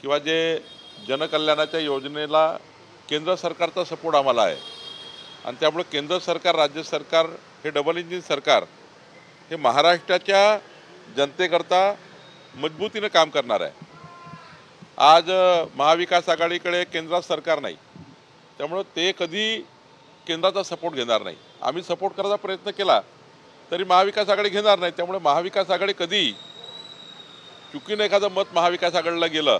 किंवा जे जनकल्याणाच्या योजनेला केंद्र सरकारचा सपोर्ट आम्हाला आहे आणि त्यामुळे केंद्र सरकार राज्य सरकार हे डबल इंजिन सरकार हे महाराष्ट्राच्या जनतेकरता मजबूतीने काम करणार आहे। आज महाविकास आघाडीकडे केंद्र सरकार नाही त्यामुळे ते कधी केंद्राचा सपोर्ट घेणार नाही। आम्ही सपोर्ट करायचा प्रयत्न केला तरी महाविकास आघाडी घेणार नाही त्यामुळे महाविकास आघाडी कधी चुकीने एखादं मत महाविकास आघाडीला गेलं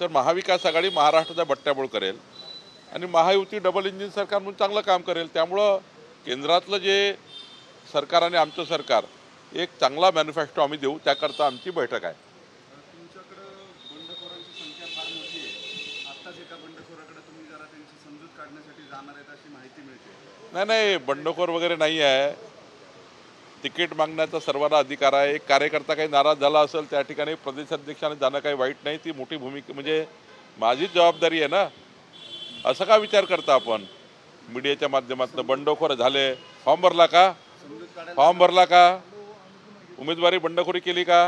तर महाविकास आघाडी महाराष्ट्राचा बट्ट्याबोळ करेल आणि महायुती डबल इंजिन सरकार म्हणून चांगलं काम करेल। त्यामुळं केंद्रातलं जे सरकार आणि आमचं सरकार एक चांगला मॅनिफेस्टो आम्ही देऊ त्याकरता आमची बैठक आहे। तुमच्याकडे बंडखोरांची संख्या फार मोठी आहे, आत्ताच एका बंडखोराकडे तुम्ही जरा त्यांची समजूत काढण्यासाठी जाणार आहेत अशी माहिती मिळते। नाही नाही, बंडखोर वगैरे नाही आहे, तिकीट मागण्याचा सर्वांना अधिकार आहे। एक कार्यकर्ता काही नाराज झाला असेल त्या ठिकाणी प्रदेशाध्यक्षाने जाणं काही वाईट नाही, ती मोठी भूमिका म्हणजे माझी जबाबदारी आहे ना। असं का विचार करता आपण मीडियाच्या माध्यमातून बंडखोर झाले, फॉर्म भरला का उमेदवारी बंडखोरी केली का,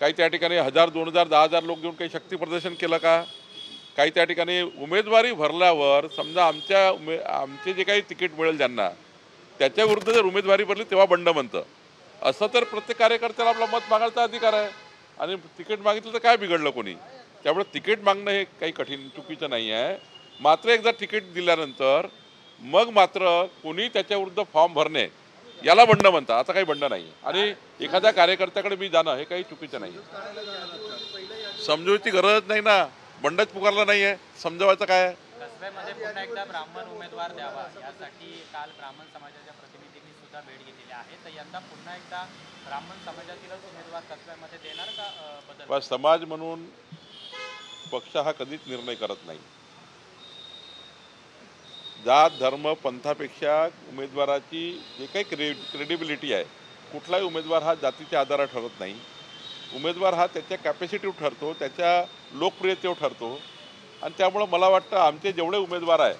काही त्या ठिकाणी 1000 2000 10,000 लोक घेऊन काही शक्ती प्रदर्शन केलं का, काही त्या ठिकाणी उमेदवारी भरल्यावर समजा आमचे जे काही तिकीट मिळेल ज्यांना त्याच्या विरुद्ध जर उमेदवारी भरली तेव्हा बंड म्हणतं। असं तर प्रत्येक कार्यकर्त्याला आपला मत मागायचा अधिकार आहे आणि तिकीट मागितलं तर काय बिघडलं कोणी, त्यामुळे तिकीट मागणं हे काही कठीण चुकीचं नाही आहे। मात्र एकदा तिकीट दिल्यानंतर मग मात्र कोणी त्याच्याविरुद्ध फॉर्म भरणे याला बंड म्हणतात, आता काही बंड नाही। आणि एखाद्या कार्यकर्त्याकडे मी जाणं हे काही चुकीचं नाही, समजूतीची गरज नाही ना, बंडच पुकारला नाही आहे, समजवायचं काय आहे। समाज म्हणून पक्ष हा कधीच निर्णय करत नाही, जात धर्म पंथापेक्षा उमेदवाराची जे काही क्रेडिबिलिटी आहे, कुठलाही उमेदवार हा जातीच्या आधारावर ठरत नाही, उमेदवार हा त्याच्या कॅपॅसिटीवर ठरतो, त्याच्या लोकप्रियतेवर ठरतो। आणि त्यामुळे मला वाटतं आमचे जेवढे उमेदवार आहे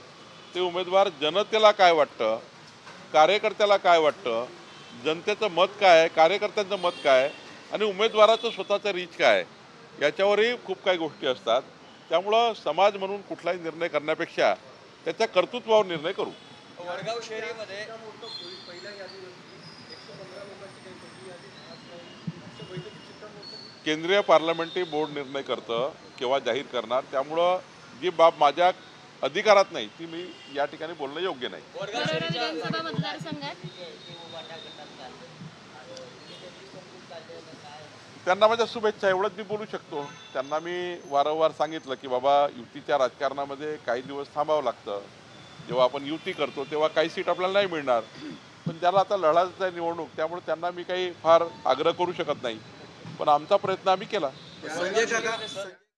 ते उमेदवार जनतेला काय वाटतं, कार्यकर्त्याला काय वाटतं, जनतेचं मत काय आहे, कार्यकर्त्यांचं मत काय आहे आणि उमेदवाराचं स्वतःचं रीच काय आहे याच्यावरही खूप काही गोष्टी असतात। त्यामुळं समाज म्हणून कुठलाही निर्णय करण्यापेक्षा त्याच्या कर्तृत्वावर निर्णय करू। वडगाव शहरीमध्ये केंद्रीय पार्लमेंटरी बोर्ड निर्णय करतं किंवा जाहीर करणार, त्यामुळं जी बाब माझ्या अधिकारात नाही ती मी या ठिकाणी बोलणं योग्य नाही। त्यांना माझ्या शुभेच्छा, एवढंच मी बोलू शकतो। त्यांना मी वारंवार सांगितलं की बाबा युतीच्या राजकारणामध्ये काही दिवस थांबावं लागतं, जेव्हा आपण युती करतो तेव्हा काही सीट आपल्याला नाही मिळणार, पण त्याला आता लढायचं आहे निवडणूक, त्यामुळे त्यांना मी काही फार आग्रह करू शकत नाही, पण आमचा प्रयत्न आम्ही केला।